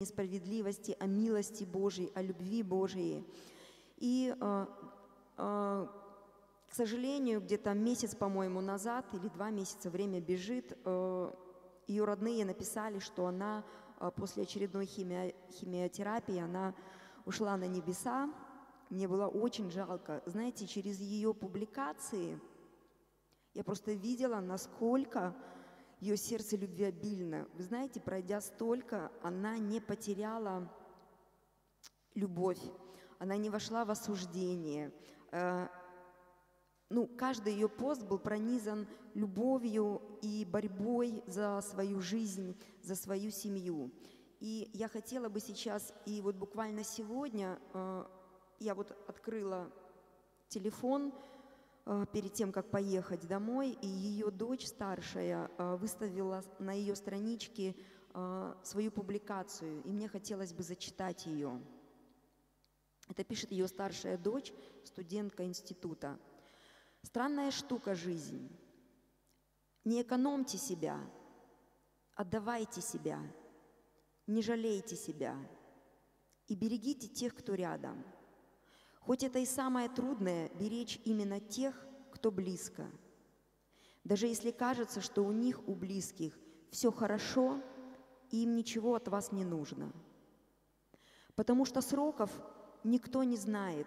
несправедливости, о милости Божьей, о любви Божьей. И, к сожалению, где-то месяц, по-моему, назад или 2 месяца, время бежит, ее родные написали, что она после очередной химиотерапии она ушла на небеса. Мне было очень жалко. Знаете, через ее публикации я просто видела, насколько ее сердце любвеобильно. Вы знаете, пройдя столько, она не потеряла любовь, она не вошла в осуждение. Ну, каждый ее пост был пронизан любовью и борьбой за свою жизнь, за свою семью. И я хотела бы сейчас, и вот буквально сегодня, я вот открыла телефон перед тем, как поехать домой, и ее дочь старшая выставила на ее страничке свою публикацию, и мне хотелось бы зачитать ее. Это пишет ее старшая дочь, студентка института. «Странная штука жизнь. Не экономьте себя, отдавайте себя, не жалейте себя и берегите тех, кто рядом. Хоть это и самое трудное, беречь именно тех, кто близко. Даже если кажется, что у них, у близких, все хорошо, и им ничего от вас не нужно. Потому что сроков никто не знает,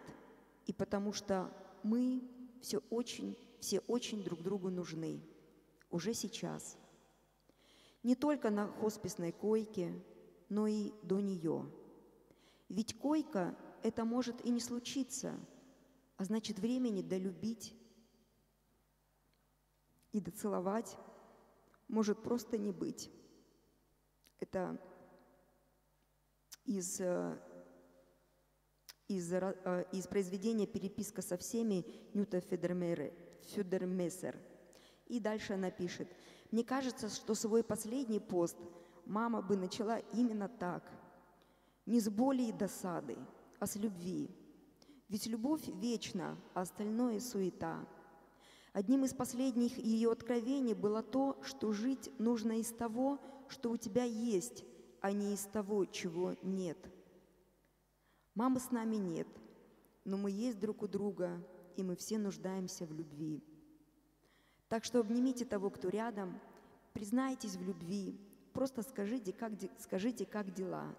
и потому что мы все очень друг другу нужны. Уже сейчас. Не только на хосписной койке, но и до нее. Ведь койка – это может и не случиться, а значит, времени долюбить и доцеловать может просто не быть». Это из произведения «Переписка со всеми» Нюта Федермессер. И дальше она пишет: «Мне кажется, что свой последний пост мама бы начала именно так. Не с боли и досады, а с любви. Ведь любовь вечна, а остальное – суета. Одним из последних ее откровений было то, что жить нужно из того, что у тебя есть, а не из того, чего нет. Мамы с нами нет, но мы есть друг у друга, и мы все нуждаемся в любви. Так что обнимите того, кто рядом, признайтесь в любви, просто скажите, как дела.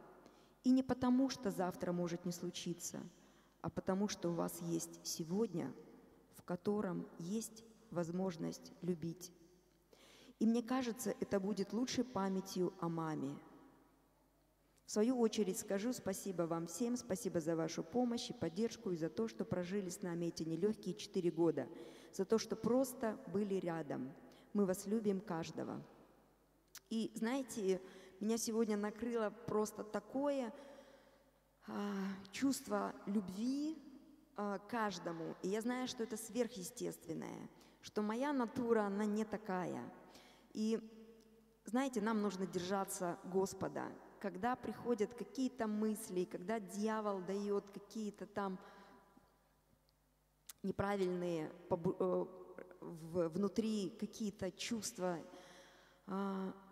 И не потому, что завтра может не случиться, а потому, что у вас есть сегодня, в котором есть возможность любить. И мне кажется, это будет лучшей памятью о маме. В свою очередь скажу спасибо вам всем, спасибо за вашу помощь и поддержку, и за то, что прожили с нами эти нелегкие 4 года, за то, что просто были рядом. Мы вас любим, каждого». И знаете, меня сегодня накрыло просто такое чувство любви каждому. И я знаю, что это сверхъестественное, что моя натура, она не такая. И знаете, нам нужно держаться Господа. Когда приходят какие-то мысли, когда дьявол дает какие-то там неправильные внутри какие-то чувства,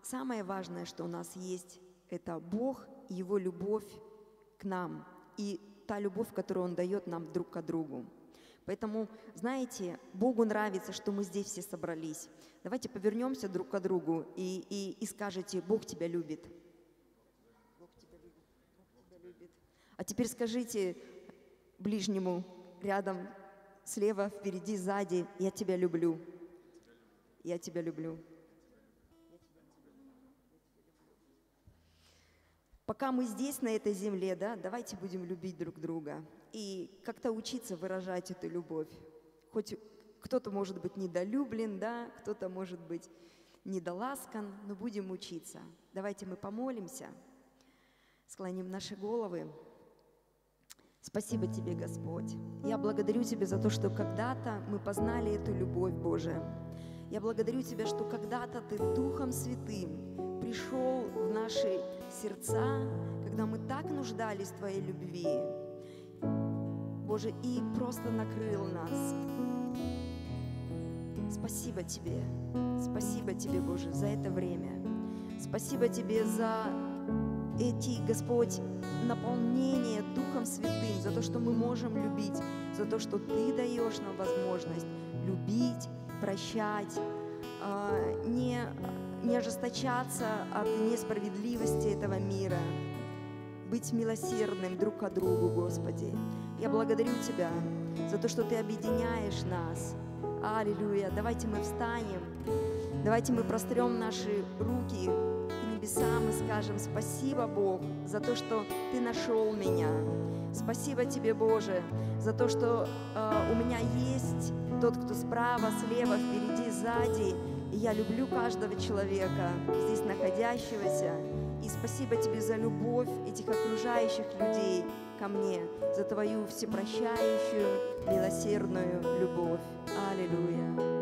самое важное, что у нас есть, это Бог, Его любовь к нам и та любовь, которую Он дает нам друг к другу. Поэтому, знаете, Богу нравится, что мы здесь все собрались. Давайте повернемся друг к другу и скажите: «Бог тебя любит». А теперь скажите ближнему рядом, слева, впереди, сзади: «Я тебя люблю». «Я тебя люблю». Пока мы здесь, на этой земле, да, давайте будем любить друг друга и как-то учиться выражать эту любовь. Хоть кто-то может быть недолюблен, да, кто-то может быть недоласкан, но будем учиться. Давайте мы помолимся, склоним наши головы. Спасибо Тебе, Господь. Я благодарю Тебя за то, что когда-то мы познали эту любовь, Боже. Я благодарю Тебя, что когда-то Ты Духом Святым пришел в наши сердца, когда мы так нуждались в Твоей любви, Боже, и просто накрыл нас. Спасибо Тебе, Боже, за это время. Спасибо Тебе за эти, Господь, наполнение Духом Святым, за то, что мы можем любить, за то, что Ты даешь нам возможность любить, прощать, не ожесточаться от несправедливости этого мира, быть милосердным друг к другу, Господи. Я благодарю Тебя за то, что Ты объединяешь нас. Аллилуйя! Давайте мы встанем, давайте мы прострем наши руки к небесам и скажем: спасибо, Бог, за то, что Ты нашел меня. Спасибо Тебе, Боже, за то, что у меня есть тот, кто справа, слева, впереди, сзади. И я люблю каждого человека, здесь находящегося. И спасибо Тебе за любовь этих окружающих людей ко мне, за Твою всепрощающую, милосердную любовь. Аллилуйя.